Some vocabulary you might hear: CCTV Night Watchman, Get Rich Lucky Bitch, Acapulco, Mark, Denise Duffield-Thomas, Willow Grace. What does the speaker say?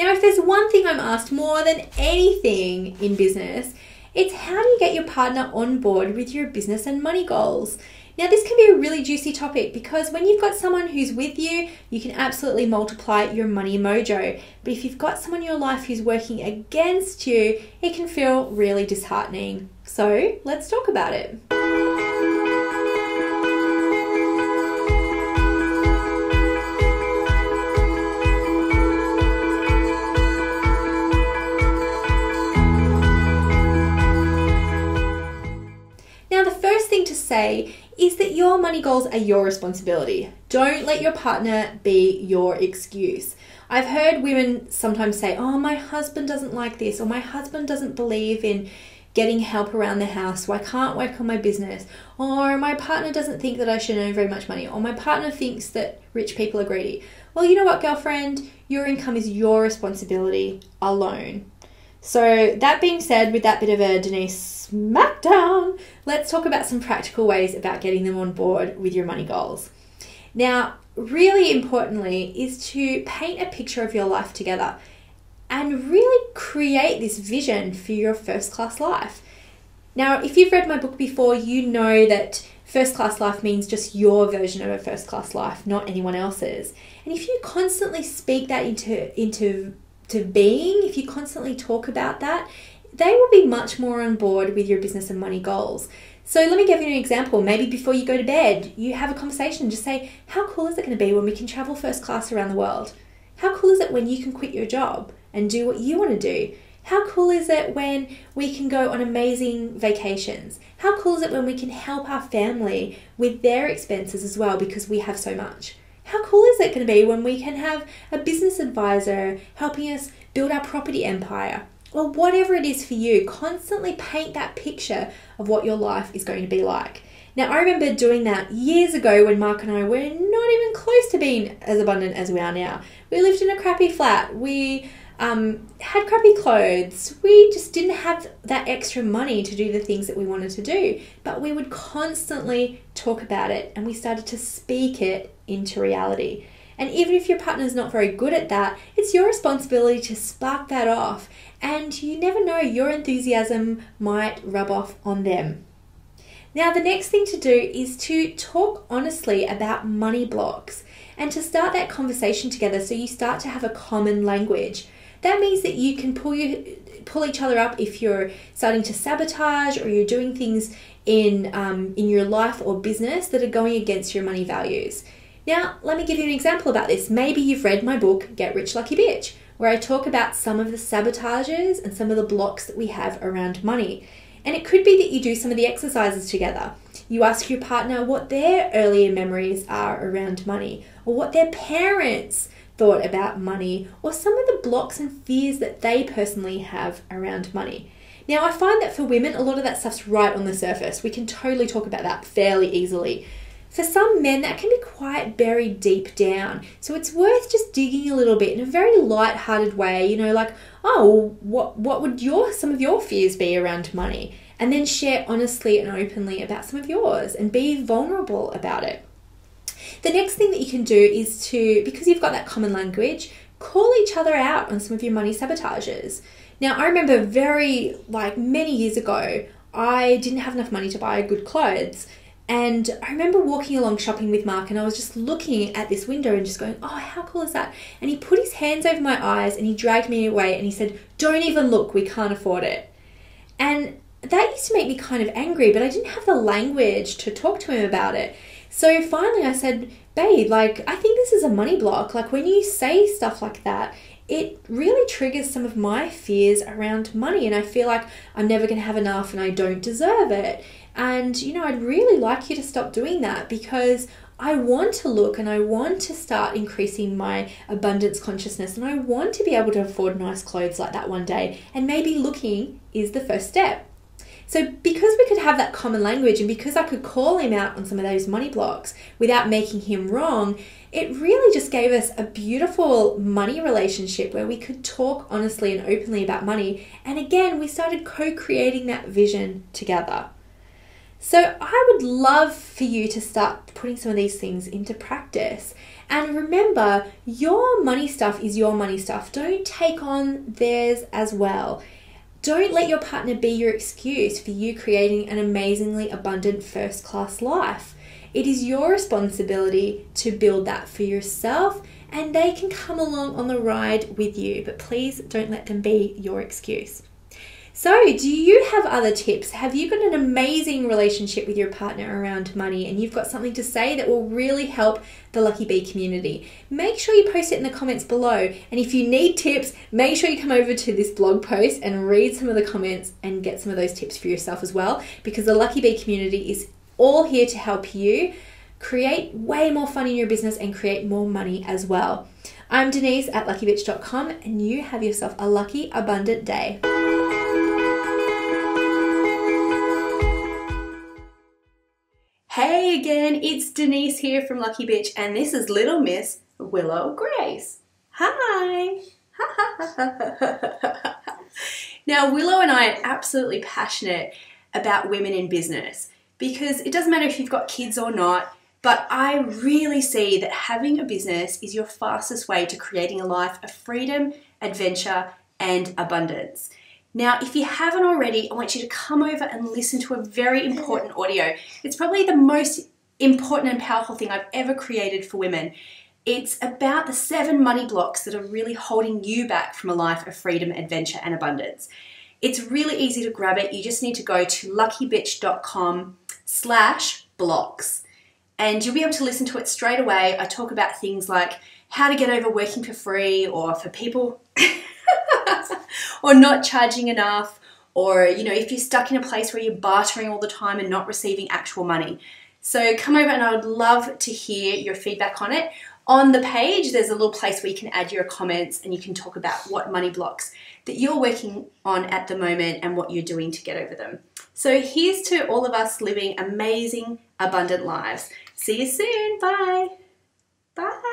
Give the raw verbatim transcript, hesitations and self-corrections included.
Now, if there's one thing I'm asked more than anything in business, it's how do you get your partner on board with your business and money goals? Now, this can be a really juicy topic because when you've got someone who's with you, you can absolutely multiply your money mojo. But if you've got someone in your life who's working against you, it can feel really disheartening. So let's talk about it. Say is that your money goals are your responsibility. Don't let your partner be your excuse. I've heard women sometimes say, oh, my husband doesn't like this, or my husband doesn't believe in getting help around the house, so I can't work on my business, or my partner doesn't think that I should earn very much money, or my partner thinks that rich people are greedy. Well, you know what, girlfriend? Your income is your responsibility alone. So that being said, with that bit of a Denise smackdown, let's talk about some practical ways about getting them on board with your money goals. Now, really importantly is to paint a picture of your life together and really create this vision for your first-class life. Now, if you've read my book before, you know that first-class life means just your version of a first-class life, not anyone else's. And if you constantly speak that into, into to being, if you constantly talk about that, they will be much more on board with your business and money goals. So let me give you an example. Maybe before you go to bed, you have a conversation and just say, how cool is it going to be when we can travel first class around the world? How cool is it when you can quit your job and do what you want to do? How cool is it when we can go on amazing vacations? How cool is it when we can help our family with their expenses as well because we have so much? How cool is it going to be when we can have a business advisor helping us build our property empire? Or whatever it is for you, constantly paint that picture of what your life is going to be like. Now, I remember doing that years ago when Mark and I were not even close to being as abundant as we are now. We lived in a crappy flat. We um, had crappy clothes. We just didn't have that extra money to do the things that we wanted to do. But we would constantly talk about it, and we started to speak it into reality. And even if your partner's not very good at that, it's your responsibility to spark that off. And you never know, your enthusiasm might rub off on them. Now, the next thing to do is to talk honestly about money blocks and to start that conversation together so you start to have a common language. That means that you can pull you, pull each other up if you're starting to sabotage or you're doing things in, um, in your life or business that are going against your money values. Now, let me give you an example about this. Maybe you've read my book, Get Rich Lucky Bitch, where I talk about some of the sabotages and some of the blocks that we have around money. And it could be that you do some of the exercises together. You ask your partner what their earlier memories are around money, or what their parents thought about money, or some of the blocks and fears that they personally have around money. Now, I find that for women, a lot of that stuff's right on the surface. We can totally talk about that fairly easily. For some men, that can be quite buried deep down. So it's worth just digging a little bit in a very light-hearted way, you know, like, oh, what what would your some of your fears be around money? And then share honestly and openly about some of yours and be vulnerable about it. The next thing that you can do is to, because you've got that common language, call each other out on some of your money sabotages. Now, I remember very, like many years ago, I didn't have enough money to buy good clothes. And I remember walking along shopping with Mark, and I was just looking at this window and just going, oh, how cool is that? And he put his hands over my eyes and he dragged me away and he said, don't even look, we can't afford it. And that used to make me kind of angry, but I didn't have the language to talk to him about it. So finally I said, babe, like, I think this is a money block. Like, when you say stuff like that, it really triggers some of my fears around money, and I feel like I'm never going to have enough and I don't deserve it. And, you know, I'd really like you to stop doing that because I want to look and I want to start increasing my abundance consciousness, and I want to be able to afford nice clothes like that one day, and maybe looking is the first step. So because we could have that common language and because I could call him out on some of those money blocks without making him wrong, it really just gave us a beautiful money relationship where we could talk honestly and openly about money. And again, we started co-creating that vision together. So I would love for you to start putting some of these things into practice. And remember, your money stuff is your money stuff. Don't take on theirs as well. Don't let your partner be your excuse for you creating an amazingly abundant first-class life. It is your responsibility to build that for yourself, and they can come along on the ride with you, but please don't let them be your excuse. So, do you have other tips? Have you got an amazing relationship with your partner around money and you've got something to say that will really help the Lucky Bee community? Make sure you post it in the comments below. And if you need tips, make sure you come over to this blog post and read some of the comments and get some of those tips for yourself as well, because the Lucky Bee community is all here to help you create way more fun in your business and create more money as well. I'm Denise at lucky bitch dot com, and you have yourself a lucky, abundant day. Hey again, it's Denise here from Lucky Bitch, and this is Little Miss Willow Grace. Hi! Now, Willow and I are absolutely passionate about women in business, because it doesn't matter if you've got kids or not, but I really see that having a business is your fastest way to creating a life of freedom, adventure, and abundance. Now, if you haven't already, I want you to come over and listen to a very important audio. It's probably the most important and powerful thing I've ever created for women. It's about the seven money blocks that are really holding you back from a life of freedom, adventure, and abundance. It's really easy to grab it. You just need to go to lucky bitch dot com slash blocks. And you'll be able to listen to it straight away. I talk about things like how to get over working for free, or for people... or not charging enough, or, you know, if you're stuck in a place where you're bartering all the time and not receiving actual money. So come over, and I would love to hear your feedback on it. On the page, there's a little place where you can add your comments, and you can talk about what money blocks that you're working on at the moment and what you're doing to get over them. So here's to all of us living amazing, abundant lives. See you soon. Bye. Bye.